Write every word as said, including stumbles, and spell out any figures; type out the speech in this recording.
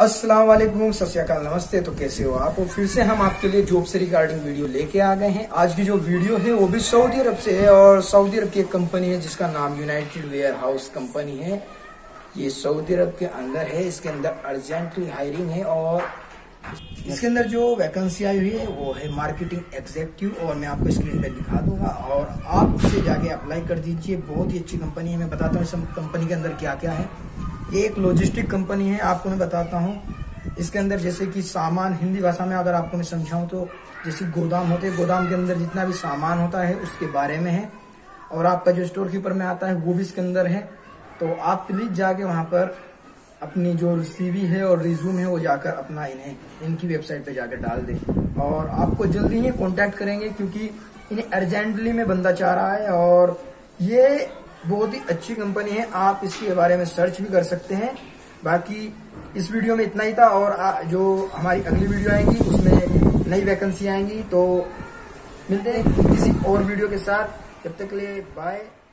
अस्सलाम वालेकुम, सत श्री अकाल, नमस्ते। तो कैसे हो आप? और फिर से हम आपके लिए जॉब से रिगार्डिंग वीडियो लेके आ गए हैं। आज की जो वीडियो है वो भी सऊदी अरब से है और सऊदी अरब की एक कंपनी है जिसका नाम यूनाइटेड वेयर हाउस कंपनी है। ये सऊदी अरब के अंदर है। इसके अंदर अर्जेंटली हायरिंग है और इसके अंदर जो वैकेंसी आई हुई है वो है मार्केटिंग एग्जीक्यूटिव और मैं आपको स्क्रीन पर दिखा दूंगा और आप इसे जाके अप्लाई कर दीजिए। बहुत ही अच्छी कंपनी है। मैं बताता हूँ इस कंपनी के अंदर क्या क्या है। ये एक लॉजिस्टिक कंपनी है, आपको मैं बताता हूँ। इसके अंदर जैसे कि सामान, हिंदी भाषा में अगर आपको मैं समझाऊँ तो जैसे गोदाम होते हैं, गोदाम के अंदर जितना भी सामान होता है उसके बारे में है और आपका जो स्टोर कीपर में आता है वो भी इसके अंदर है। तो आप प्लीज जाके वहाँ पर अपनी जो सीवी है और रिज्यूम है वो जाकर अपना इन्हें इनकी वेबसाइट पे जाकर डाल दें और आपको जल्दी ही कांटेक्ट करेंगे क्योंकि इन्हें अर्जेंटली में बंदा चाह रहा है और ये बहुत ही अच्छी कंपनी है। आप इसके बारे में सर्च भी कर सकते हैं। बाकी इस वीडियो में इतना ही था और जो हमारी अगली वीडियो आएंगी उसमें नई वैकेंसी आएंगी। तो मिलते हैं किसी और वीडियो के साथ, तब तक के लिए बाय।